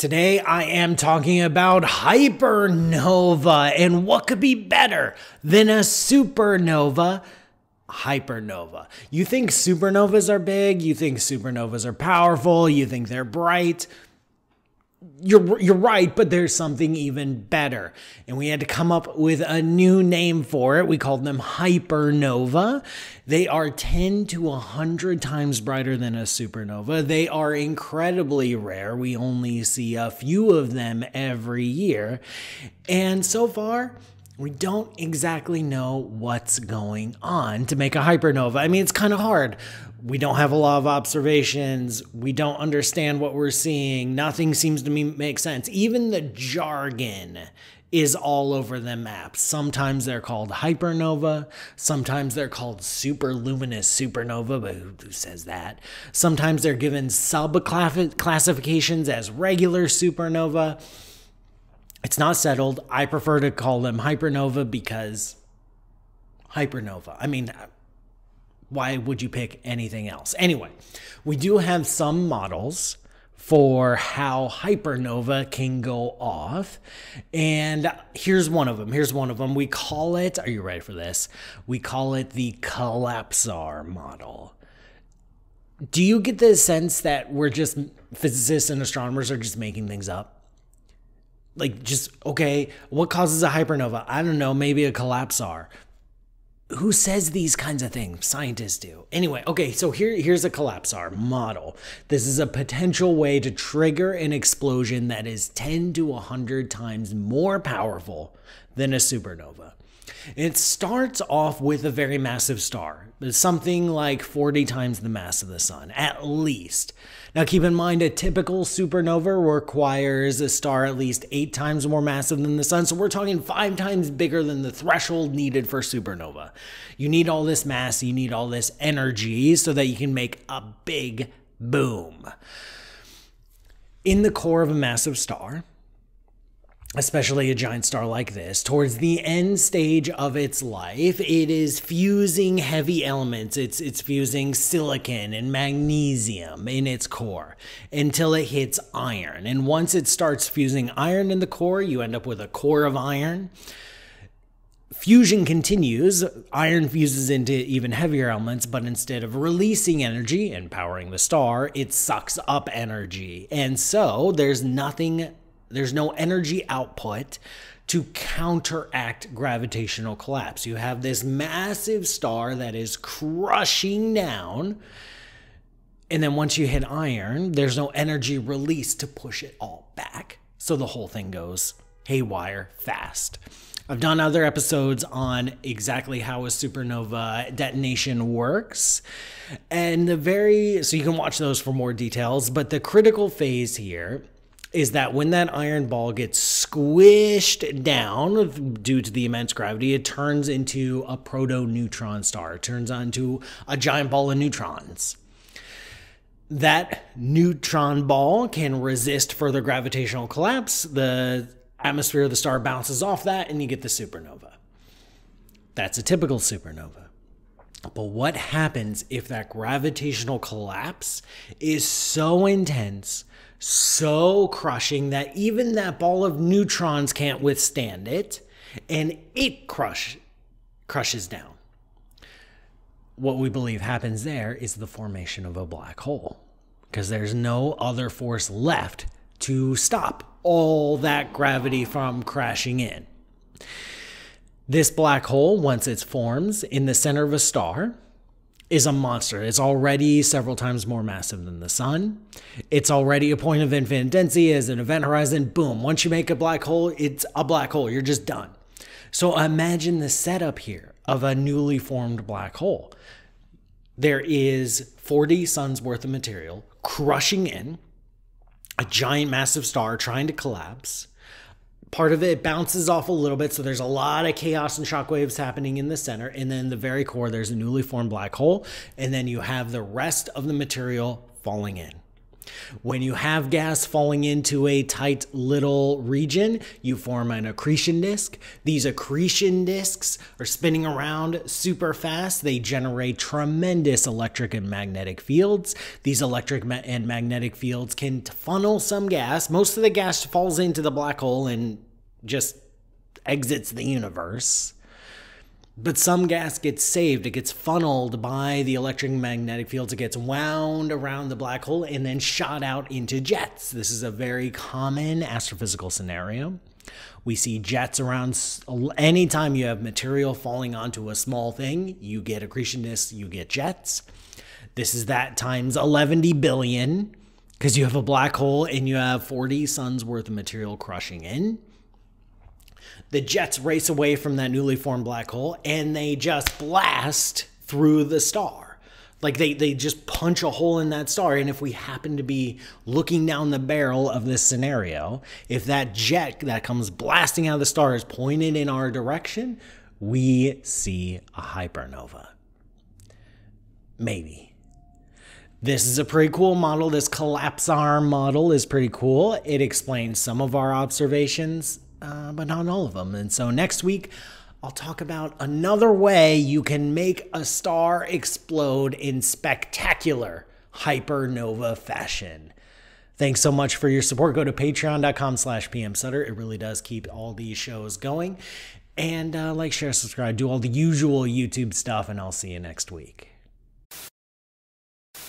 Today I am talking about hypernova and what could be better than a supernova. Hypernova. You think supernovas are big, you think supernovas are powerful, you think they're bright. You're right, but there's something even better. And we had to come up with a new name for it. We called them hypernova. They are 10 to 100 times brighter than a supernova. They are incredibly rare. We only see a few of them every year. And so far, we don't exactly know what's going on to make a hypernova. I mean, it's kind of hard. We don't have a lot of observations. We don't understand what we're seeing. Nothing seems to make sense. Even the jargon is all over the map. Sometimes they're called hypernova. Sometimes they're called superluminous supernova, but who says that? Sometimes they're given subclassifications as regular supernova. It's not settled. I prefer to call them hypernova because hypernova. I mean, why would you pick anything else? Anyway, we do have some models for how hypernova can go off. And here's one of them. We call it, are you ready for this? We call it the collapsar model. Do you get the sense that we're just, physicists and astronomers are just making things up? Like, just, okay, what causes a hypernova? I don't know, maybe a collapsar. Who says these kinds of things? Scientists do. Anyway, okay, so here's a collapsar model. This is a potential way to trigger an explosion that is 10 to 100 times more powerful than a supernova. It starts off with a very massive star, something like 40 times the mass of the sun, at least. Now keep in mind, a typical supernova requires a star at least 8 times more massive than the sun, so we're talking 5 times bigger than the threshold needed for supernova. You need all this mass, you need all this energy so that you can make a big boom. In the core of a massive star, especially a giant star like this, towards the end stage of its life, it is fusing heavy elements. It's fusing silicon and magnesium in its core until it hits iron. And once it starts fusing iron in the core, you end up with a core of iron. Fusion continues. Iron fuses into even heavier elements, but instead of releasing energy and powering the star, it sucks up energy. And so there's no energy output to counteract gravitational collapse. You have this massive star that is crushing down, and then once you hit iron, there's no energy release to push it all back. So the whole thing goes haywire fast. I've done other episodes on exactly how a supernova detonation works, and so you can watch those for more details, but the critical phase here is that when that iron ball gets squished down due to the immense gravity, it turns into a protoneutron star. It turns into a giant ball of neutrons. That neutron ball can resist further gravitational collapse. The atmosphere of the star bounces off that, and you get the supernova. That's a typical supernova. But what happens if that gravitational collapse is so intense, so crushing, that even that ball of neutrons can't withstand it, and it crushes down? What we believe happens there is the formation of a black hole, because there's no other force left to stop all that gravity from crashing in. This black hole, once it forms in the center of a star, is a monster. It's already several times more massive than the sun. It's already a point of infinite density as an event horizon. Boom. Once you make a black hole, it's a black hole. You're just done. So imagine the setup here of a newly formed black hole. There is 40 suns worth of material crushing in, a giant massive star trying to collapse. Part of it bounces off a little bit, so there's a lot of chaos and shockwaves happening in the center, and then in the very core, there's a newly formed black hole, and then you have the rest of the material falling in. When you have gas falling into a tight little region, you form an accretion disk. These accretion disks are spinning around super fast. They generate tremendous electric and magnetic fields. These electric and magnetic fields can funnel some gas. Most of the gas falls into the black hole and just exits the universe. But some gas gets saved, it gets funneled by the electromagnetic fields, it gets wound around the black hole and then shot out into jets. This is a very common astrophysical scenario. We see jets around. Anytime you have material falling onto a small thing, you get accretion disks, you get jets. This is that times 110 billion, because you have a black hole and you have 40 suns worth of material crushing in. The jets race away from that newly formed black hole and they just blast through the star. Like they just punch a hole in that star. And if we happen to be looking down the barrel of this scenario, if that jet that comes blasting out of the star is pointed in our direction, we see a hypernova. Maybe. This is a pretty cool model. This collapsar model is pretty cool. It explains some of our observations. But not all of them. And so next week, I'll talk about another way you can make a star explode in spectacular hypernova fashion. Thanks so much for your support. Go to patreon.com/pmsutter. It really does keep all these shows going. And like, share, subscribe, do all the usual YouTube stuff, and I'll see you next week.